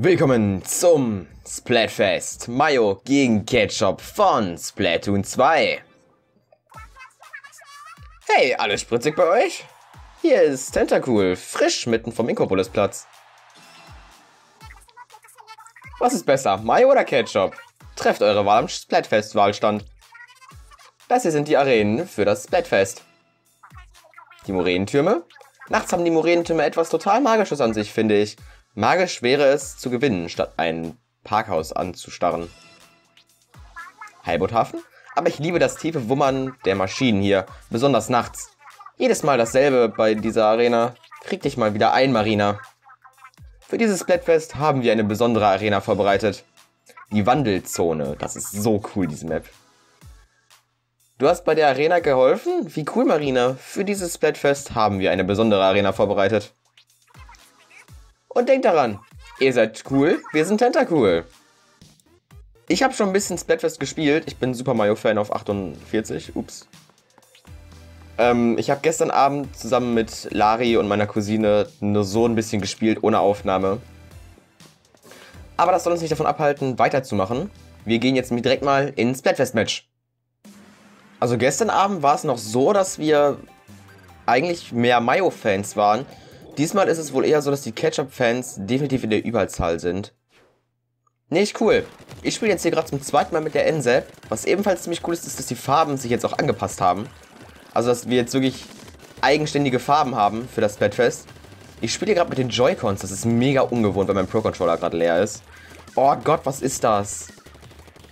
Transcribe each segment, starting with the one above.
Willkommen zum Splatfest. Mayo gegen Ketchup von Splatoon 2. Hey, alles spritzig bei euch? Hier ist Tentacool, frisch mitten vom Inkopolisplatz. Was ist besser, Mayo oder Ketchup? Trefft eure Wahl am Splatfest-Wahlstand. Das hier sind die Arenen für das Splatfest. Die Moränentürme? Nachts haben die Moränentürme etwas total Magisches an sich, finde ich. Magisch wäre es zu gewinnen, statt ein Parkhaus anzustarren. Heilbutthafen? Aber ich liebe das tiefe Wummern der Maschinen hier, besonders nachts. Jedes Mal dasselbe bei dieser Arena. Krieg dich mal wieder ein, Marina. Für dieses Splatfest haben wir eine besondere Arena vorbereitet. Die Wandelzone. Das ist so cool, diese Map. Du hast bei der Arena geholfen? Wie cool, Marina. Für dieses Splatfest haben wir eine besondere Arena vorbereitet. Und denkt daran, ihr seid cool, wir sind Tentacool. Ich habe schon ein bisschen Splatfest gespielt. Ich bin Super Mario Fan auf 48. Ups. Ich habe gestern Abend zusammen mit Lari und meiner Cousine nur so ein bisschen gespielt, ohne Aufnahme. Aber das soll uns nicht davon abhalten, weiterzumachen. Wir gehen jetzt direkt mal ins Splatfest-Match. Also gestern Abend war es noch so, dass wir eigentlich mehr Mayo-Fans waren. Diesmal ist es wohl eher so, dass die Ketchup-Fans definitiv in der Überzahl sind. Nicht cool. Ich spiele jetzt hier gerade zum zweiten Mal mit der Enzep. Was ebenfalls ziemlich cool ist, ist, dass die Farben sich jetzt auch angepasst haben. Also, dass wir jetzt wirklich eigenständige Farben haben für das Splatfest. Ich spiele hier gerade mit den Joy-Cons. Das ist mega ungewohnt, weil mein Pro-Controller gerade leer ist. Oh Gott, was ist das?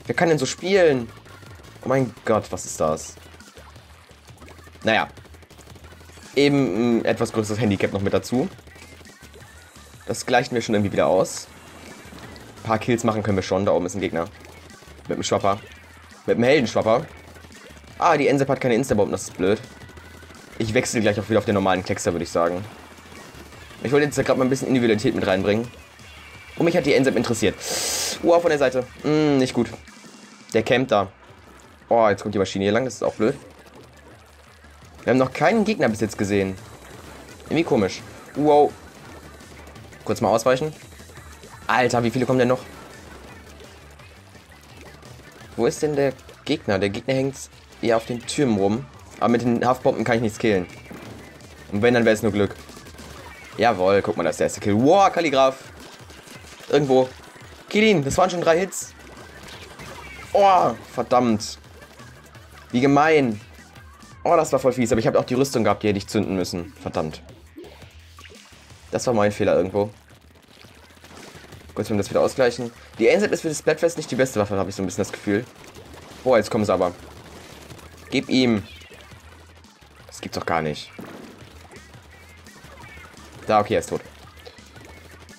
Wer kann denn so spielen? Oh mein Gott, was ist das? Naja. Eben ein etwas größeres Handicap noch mit dazu. Das gleichen wir schon irgendwie wieder aus. Ein paar Kills machen können wir schon. Da oben ist ein Gegner. Mit dem Schwapper. Mit dem Heldenschwapper. Ah, die Enzep hat keine Instabomben. Das ist blöd. Ich wechsle gleich auch wieder auf den normalen Klexer, würde ich sagen. Ich wollte jetzt gerade mal ein bisschen Individualität mit reinbringen. Und mich hat die Enzep interessiert. Wow, von der Seite. Nicht gut. Der campt da. Oh, jetzt kommt die Maschine hier lang. Das ist auch blöd. Wir haben noch keinen Gegner bis jetzt gesehen. Irgendwie komisch. Wow. Kurz mal ausweichen. Alter, wie viele kommen denn noch? Wo ist denn der Gegner? Der Gegner hängt eher auf den Türmen rum. Aber mit den Haftbomben kann ich nichts killen. Und wenn, dann wäre es nur Glück. Jawohl, guck mal, das ist der erste Kill. Wow, Kalligraph. Irgendwo. Kill ihn, das waren schon 3 Hits. Oh, verdammt. Wie gemein. Oh, das war voll fies, aber ich habe auch die Rüstung gehabt, die hätte ich zünden müssen. Verdammt. Das war mein Fehler irgendwo. Kurz, wir das wieder ausgleichen. Die Enzep ist für das Splatfest nicht die beste Waffe, habe ich so ein bisschen das Gefühl. Boah, jetzt kommen sie aber. Gib ihm. Das gibt's doch gar nicht. Da, okay, er ist tot.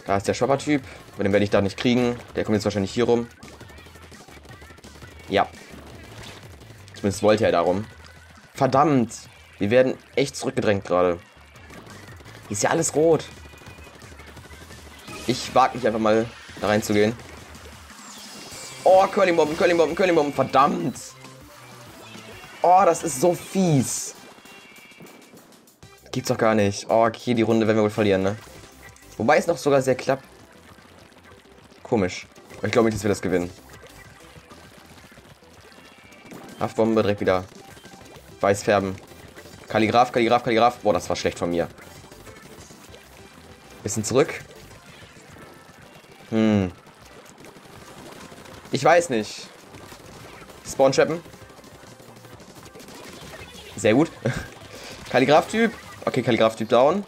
Da ist der Schwapper-Typ. Den werde ich da nicht kriegen. Der kommt jetzt wahrscheinlich hier rum. Ja. Zumindest wollte er darum. Verdammt, wir werden echt zurückgedrängt gerade. Hier ist ja alles rot. Ich wage mich einfach mal da reinzugehen. Oh, Curly Bomben, Curly Bomben, Curly Bomben, verdammt. Oh, das ist so fies. Gibt's doch gar nicht. Oh, okay, die Runde werden wir wohl verlieren, ne? Wobei es noch sogar sehr klappt. Komisch. Ich glaube nicht, dass wir das gewinnen. Haftbombe direkt wieder. Weiß färben. Kalligraph, Kalligraph, Kalligraph. Boah, das war schlecht von mir. Bisschen zurück. Ich weiß nicht. Spawn-Trappen. Sehr gut. Kalligraph-Typ. Okay, Kalligraph-Typ down.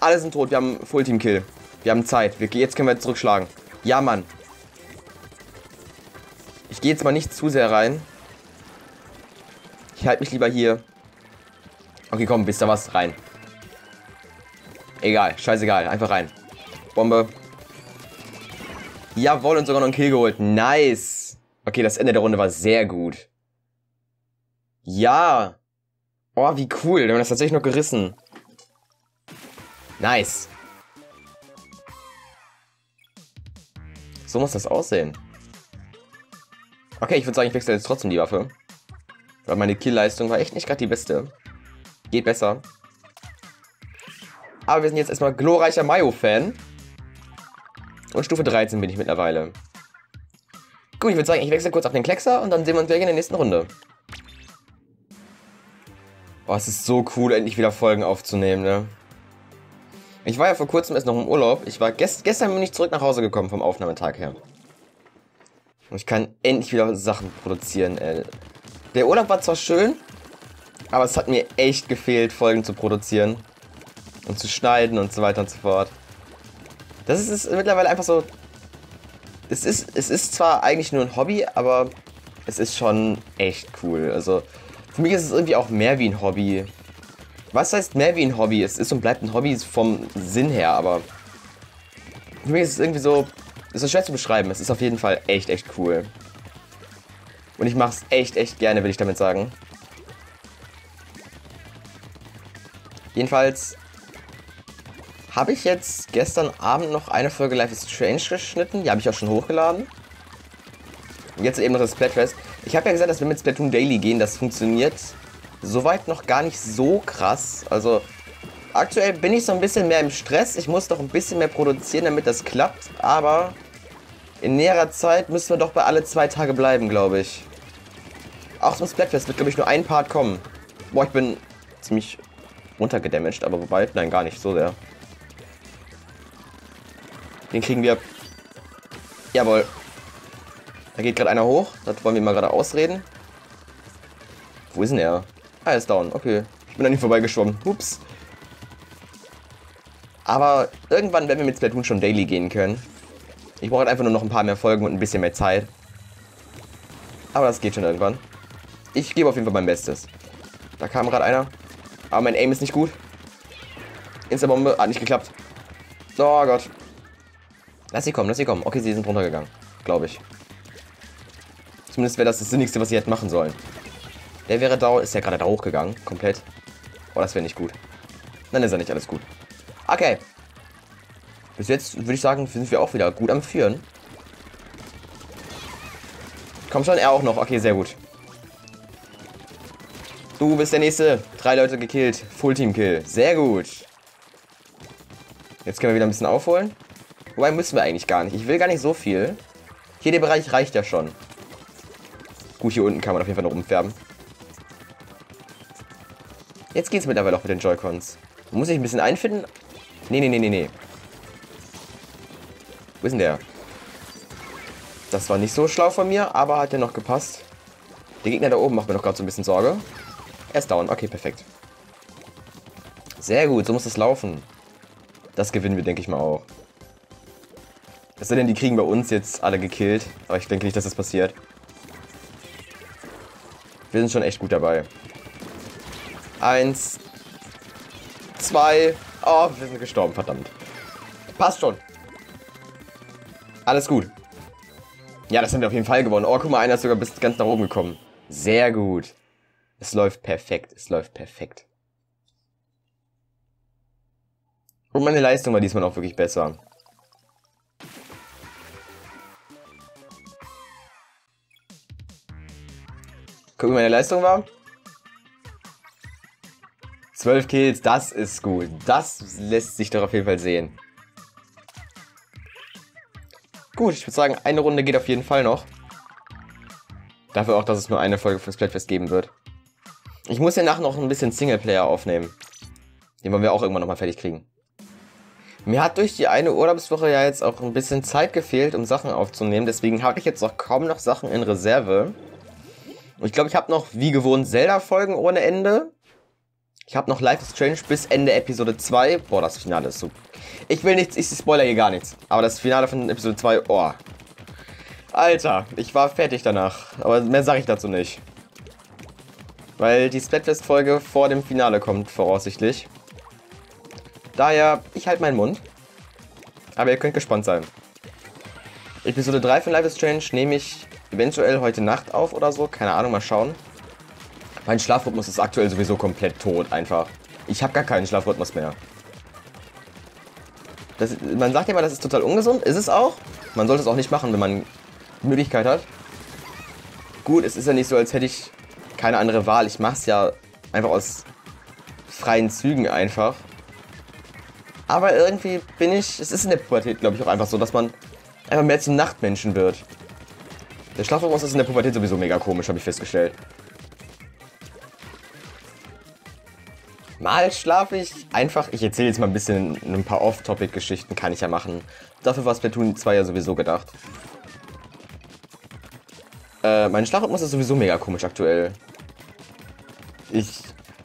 Alle sind tot. Wir haben Full-Team-Kill. Wir haben Zeit. Jetzt können wir zurückschlagen. Ja, Mann. Ich gehe jetzt mal nicht zu sehr rein. Ich halte mich lieber hier. Okay, komm, wisst ihr was? Rein. Egal, scheißegal. Einfach rein. Bombe. Jawohl, und sogar noch einen Kill geholt. Nice. Okay, das Ende der Runde war sehr gut. Ja. Oh, wie cool. Wir haben das tatsächlich noch gerissen. Nice. So muss das aussehen. Okay, ich würde sagen, ich wechsle jetzt trotzdem die Waffe. Weil meine Kill-Leistung war echt nicht gerade die beste. Geht besser. Aber wir sind jetzt erstmal glorreicher Mayo-Fan. Und Stufe 13 bin ich mittlerweile. Gut, ich würde sagen, ich wechsle kurz auf den Klexer und dann sehen wir uns gleich in der nächsten Runde. Boah, es ist so cool, endlich wieder Folgen aufzunehmen, ne? Ich war ja vor kurzem erst noch im Urlaub. Ich war gestern bin ich zurück nach Hause gekommen vom Aufnahmetag her. Und ich kann endlich wieder Sachen produzieren, ey. Der Urlaub war zwar schön, aber es hat mir echt gefehlt, Folgen zu produzieren. Und zu schneiden und so weiter und so fort. Das ist mittlerweile einfach so... Es ist zwar eigentlich nur ein Hobby, aber es ist schon echt cool. Also für mich ist es irgendwie auch mehr wie ein Hobby. Was heißt mehr wie ein Hobby? Es ist und bleibt ein Hobby vom Sinn her, aber für mich ist es irgendwie so... Es ist schwer zu beschreiben. Es ist auf jeden Fall echt cool. Und ich mache es echt gerne, will ich damit sagen. Jedenfalls habe ich jetzt gestern Abend noch eine Folge Life is Strange geschnitten. Die habe ich auch schon hochgeladen. Und jetzt eben noch das Splatfest. Ich habe ja gesagt, dass wir mit Splatoon Daily gehen. Das funktioniert soweit noch gar nicht so krass. Also aktuell bin ich so ein bisschen mehr im Stress. Ich muss noch ein bisschen mehr produzieren, damit das klappt. Aber in näherer Zeit müssen wir doch bei alle 2 Tage bleiben, glaube ich. Auch zum Splatfest wird, glaube ich, nur ein Part kommen. Boah, ich bin ziemlich runtergedamaged, aber wobei, nein, gar nicht so sehr. Den kriegen wir. Jawohl. Da geht gerade einer hoch. Das wollen wir mal gerade ausreden. Wo ist denn er? Ah, er ist down. Okay. Ich bin an ihm vorbeigeschwommen. Ups. Aber irgendwann werden wir mit Splatoon schon Daily gehen können. Ich brauche halt einfach nur noch ein paar mehr Folgen und ein bisschen mehr Zeit. Aber das geht schon irgendwann. Ich gebe auf jeden Fall mein Bestes. Da kam gerade einer. Aber mein Aim ist nicht gut. Insta-Bombe. Hat nicht geklappt. Oh Gott. Lass sie kommen, lass sie kommen. Okay, sie sind runtergegangen. Glaube ich. Zumindest wäre das das Sinnigste, was sie hätten machen sollen. Der wäre da... Ist ja gerade da hochgegangen. Komplett. Oh, das wäre nicht gut. Dann ist ja nicht alles gut. Okay. Bis jetzt, würde ich sagen, sind wir auch wieder gut am Führen. Komm schon, er auch noch. Okay, sehr gut. Du bist der Nächste. 3 Leute gekillt. Full-Team-Kill. Sehr gut. Jetzt können wir wieder ein bisschen aufholen. Wobei müssen wir eigentlich gar nicht. Ich will gar nicht so viel. Hier der Bereich reicht ja schon. Gut, hier unten kann man auf jeden Fall noch umfärben. Jetzt geht's mittlerweile auch mit den Joy-Cons. Muss ich ein bisschen einfinden? Nee. Wo ist denn der? Das war nicht so schlau von mir, aber hat ja noch gepasst. Der Gegner da oben macht mir noch gerade so ein bisschen Sorge. Er ist down. Okay, perfekt. Sehr gut, so muss das laufen. Das gewinnen wir, denke ich mal, auch. Es sei denn, die kriegen bei uns jetzt alle gekillt. Aber ich denke nicht, dass das passiert. Wir sind schon echt gut dabei. 1, 2. Oh, wir sind gestorben, verdammt. Passt schon. Alles gut. Ja, das haben wir auf jeden Fall gewonnen. Oh, guck mal, einer ist sogar bis ganz nach oben gekommen. Sehr gut. Es läuft perfekt, es läuft perfekt. Und meine Leistung war diesmal auch wirklich besser. Gucken, wie meine Leistung war. 12 Kills, das ist gut. Das lässt sich doch auf jeden Fall sehen. Gut, ich würde sagen, eine Runde geht auf jeden Fall noch. Dafür auch, dass es nur eine Folge von Splatfest geben wird. Ich muss ja nachher noch ein bisschen Singleplayer aufnehmen. Den wollen wir auch irgendwann nochmal fertig kriegen. Mir hat durch die eine Urlaubswoche ja jetzt auch ein bisschen Zeit gefehlt, um Sachen aufzunehmen. Deswegen habe ich jetzt auch kaum noch Sachen in Reserve. Und ich glaube, ich habe noch, wie gewohnt, Zelda-Folgen ohne Ende. Ich habe noch Life is Strange bis Ende Episode 2. Boah, das Finale ist so... Ich will nichts, ich spoilere hier gar nichts. Aber das Finale von Episode 2, oh. Alter, ich war fertig danach. Aber mehr sage ich dazu nicht. Weil die Splatfest-Folge vor dem Finale kommt, voraussichtlich. Daher, ich halte meinen Mund. Aber ihr könnt gespannt sein. Episode 3 von Life is Strange nehme ich... eventuell heute Nacht auf oder so. Keine Ahnung, mal schauen. Mein Schlafrhythmus ist aktuell sowieso komplett tot einfach. Ich habe gar keinen Schlafrhythmus mehr. Das, man sagt ja mal, das ist total ungesund. Ist es auch. Man sollte es auch nicht machen, wenn man Müdigkeit hat. Gut, es ist ja nicht so, als hätte ich keine andere Wahl. Ich mache es ja einfach aus freien Zügen einfach. Aber irgendwie bin ich, es ist in der Pubertät, glaube ich, auch einfach so, dass man einfach mehr zum Nachtmenschen wird. Der Schlafrhythmus ist in der Pubertät sowieso mega komisch, habe ich festgestellt. Mal schlafe ich einfach, ich erzähle jetzt mal ein bisschen, ein paar Off-Topic-Geschichten kann ich ja machen. Dafür war Splatoon 2 ja sowieso gedacht. Mein Schlafrhythmus ist sowieso mega komisch aktuell.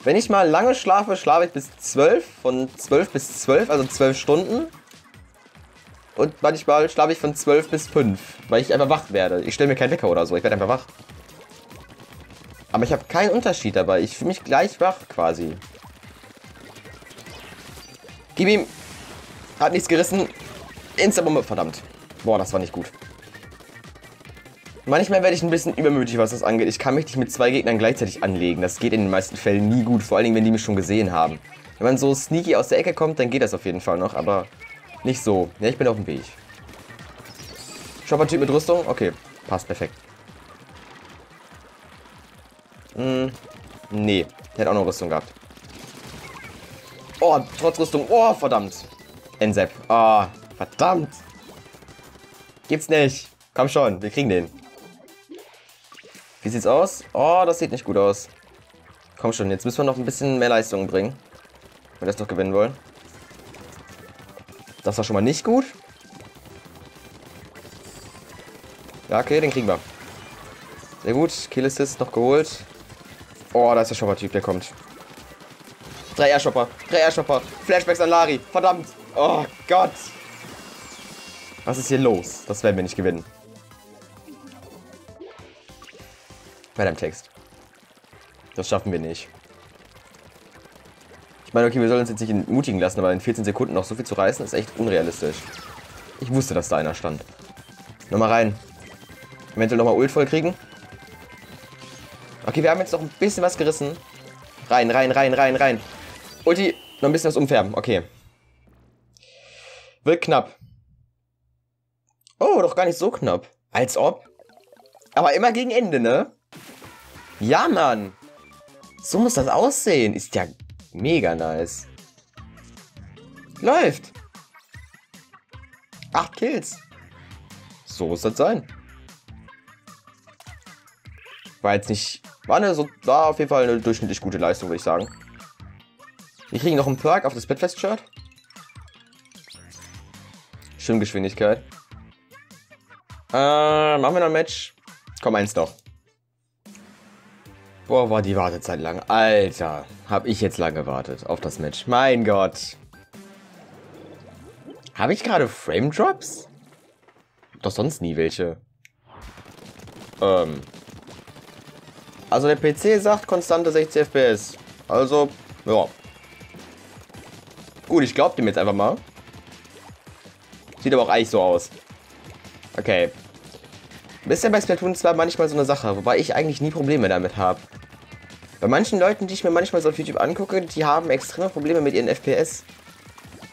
Wenn ich mal lange schlafe, schlafe ich bis 12, von 12 bis 12, also 12 Stunden. Und manchmal schlafe ich von 12 bis 5, weil ich einfach wach werde. Ich stelle mir keinen Wecker oder so, ich werde einfach wach. Aber ich habe keinen Unterschied dabei, ich fühle mich gleich wach quasi. Gib ihm. Hat nichts gerissen. Instabombe. Verdammt. Boah, das war nicht gut. Manchmal werde ich ein bisschen übermütig, was das angeht. Ich kann mich nicht mit zwei Gegnern gleichzeitig anlegen. Das geht in den meisten Fällen nie gut. Vor allen Dingen, wenn die mich schon gesehen haben. Wenn man so sneaky aus der Ecke kommt, dann geht das auf jeden Fall noch. Aber nicht so. Ja, ich bin auf dem Weg. Shopper-Typ mit Rüstung? Okay. Passt perfekt. Nee. Der hat auch noch Rüstung gehabt. Oh, trotz Rüstung. Oh, verdammt. Enzep. Oh, verdammt. Gibt's nicht. Komm schon, wir kriegen den. Wie sieht's aus? Oh, das sieht nicht gut aus. Komm schon, jetzt müssen wir noch ein bisschen mehr Leistung bringen. Wenn wir das noch gewinnen wollen. Das war schon mal nicht gut. Ja, okay, den kriegen wir. Sehr gut. Kill Assist noch geholt. Oh, da ist der Shopper-Typ, der kommt. 3R-Shopper, 3R-Shopper, Flashbacks an Lari, verdammt, oh Gott. Was ist hier los? Das werden wir nicht gewinnen. Bei deinem Text. Das schaffen wir nicht. Ich meine, okay, wir sollen uns jetzt nicht entmutigen lassen, aber in 14 Sekunden noch so viel zu reißen, ist echt unrealistisch. Ich wusste, dass da einer stand. Nochmal rein. Eventuell nochmal Ult voll kriegen. Okay, wir haben jetzt noch ein bisschen was gerissen. Rein, rein, rein, rein, rein. Ulti, noch ein bisschen was umfärben. Okay. Wird knapp. Oh, doch gar nicht so knapp. Als ob. Aber immer gegen Ende, ne? Ja, Mann. So muss das aussehen. Ist ja mega nice. Läuft. 8 Kills. So muss das sein. War jetzt nicht... War auf jeden Fall eine durchschnittlich gute Leistung, würde ich sagen. Wir kriegen noch einen Perk auf das Splatfest-Shirt. Schwimmgeschwindigkeit. Machen wir noch ein Match? Komm, eins noch. Boah, war die Wartezeit lang. Alter, hab ich jetzt lange gewartet auf das Match. Mein Gott. Habe ich gerade Frame-Drops? Doch sonst nie welche. Also der PC sagt konstante 60 FPS. Also, ja. Gut, ich glaube dem jetzt einfach mal. Sieht aber auch eigentlich so aus. Okay. Ist ja bei Splatoon 2 manchmal so eine Sache, wobei ich eigentlich nie Probleme damit habe. Bei manchen Leuten, die ich mir manchmal so auf YouTube angucke, die haben extreme Probleme mit ihren FPS.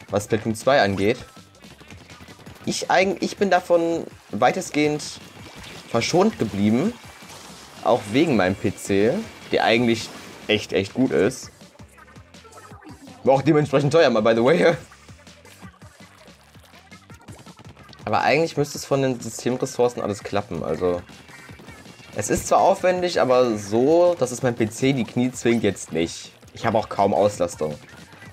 Was Splatoon 2 angeht. Ich bin davon weitestgehend verschont geblieben. Auch wegen meinem PC, der eigentlich echt gut ist. War auch dementsprechend teuer, mal by the way. Aber eigentlich müsste es von den Systemressourcen alles klappen, also... Es ist zwar aufwendig, aber so, dass es mein PC die Knie zwingt, jetzt nicht. Ich habe auch kaum Auslastung.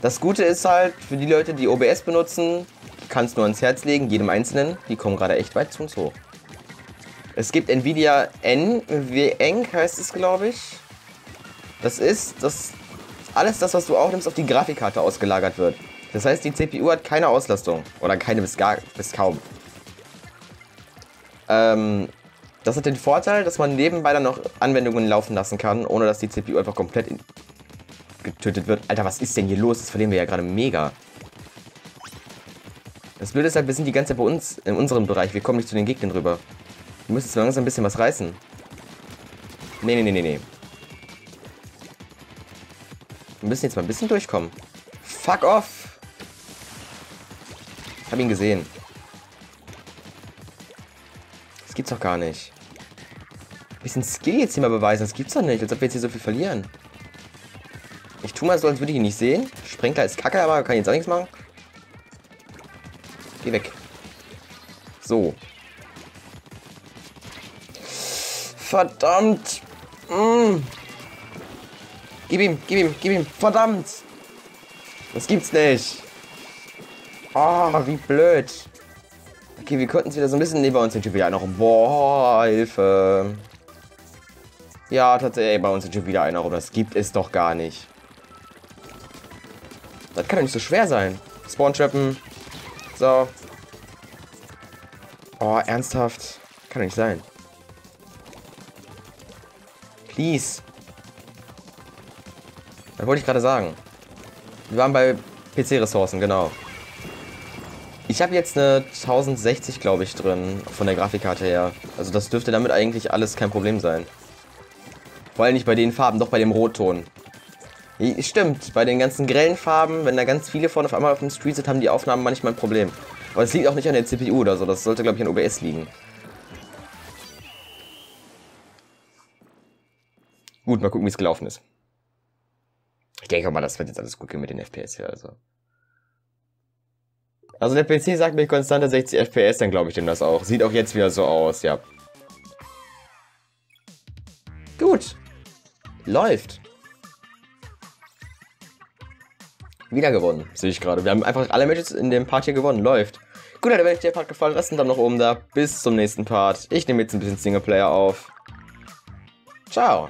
Das Gute ist halt, für die Leute, die OBS benutzen, kann es nur ans Herz legen, jedem Einzelnen, die kommen gerade echt weit zu uns hoch. Es gibt Nvidia NVENC, heißt es, glaube ich. Das ist, dass alles das, was du aufnimmst, auf die Grafikkarte ausgelagert wird. Das heißt, die CPU hat keine Auslastung. Oder keine bis kaum. Das hat den Vorteil, dass man nebenbei dann noch Anwendungen laufen lassen kann, ohne dass die CPU einfach komplett getötet wird. Alter, was ist denn hier los? Das verlieren wir ja gerade mega. Das Blöde ist halt, wir sind die ganze Zeit bei uns, in unserem Bereich. Wir kommen nicht zu den Gegnern rüber. Wir müssen jetzt langsam ein bisschen was reißen. Nee. Wir müssen jetzt mal ein bisschen durchkommen. Fuck off! Ich hab ihn gesehen. Das gibt's doch gar nicht. Ein bisschen Skill jetzt hier mal beweisen, das gibt's doch nicht, als ob wir jetzt hier so viel verlieren. Ich tu mal so, als würde ich ihn nicht sehen. Sprenkler ist kacke, aber kann jetzt auch nichts machen. Geh weg. So. Verdammt. Gib ihm, gib ihm, gib ihm. Verdammt. Das gibt's nicht. Ah, wie blöd. Okay, wir konnten es wieder so ein bisschen neben uns den Typ wieder einhauen. Boah, Hilfe. Ja, tatsächlich, bei uns den Typ wieder einhauen. Das gibt es doch gar nicht. Das kann doch nicht so schwer sein. Spawn-Trappen. So. Oh, ernsthaft? Kann doch nicht sein. Please. Das wollte ich gerade sagen. Wir waren bei PC-Ressourcen, genau. Ich habe jetzt eine 1060, glaube ich, drin, von der Grafikkarte her. Also das dürfte damit eigentlich alles kein Problem sein. Vor allem nicht bei den Farben, doch bei dem Rotton. Stimmt, bei den ganzen grellen Farben, wenn da ganz viele von auf einmal auf dem Street sind, haben die Aufnahmen manchmal ein Problem. Aber es liegt auch nicht an der CPU oder so, das sollte, glaube ich, an OBS liegen. Gut, mal gucken, wie es gelaufen ist. Ich denke mal, das wird jetzt alles gut gehen mit den FPS hier, also. Also der PC sagt mir konstante 60 FPS, dann glaube ich dem das auch. Sieht auch jetzt wieder so aus, ja. Gut. Läuft. Wieder gewonnen, sehe ich gerade. Wir haben einfach alle Matches in dem Part hier gewonnen. Läuft. Gut, Leute, wenn euch der Part gefallen hat, lasst einen Daumen nach oben da. Bis zum nächsten Part. Ich nehme jetzt ein bisschen Singleplayer auf. Ciao.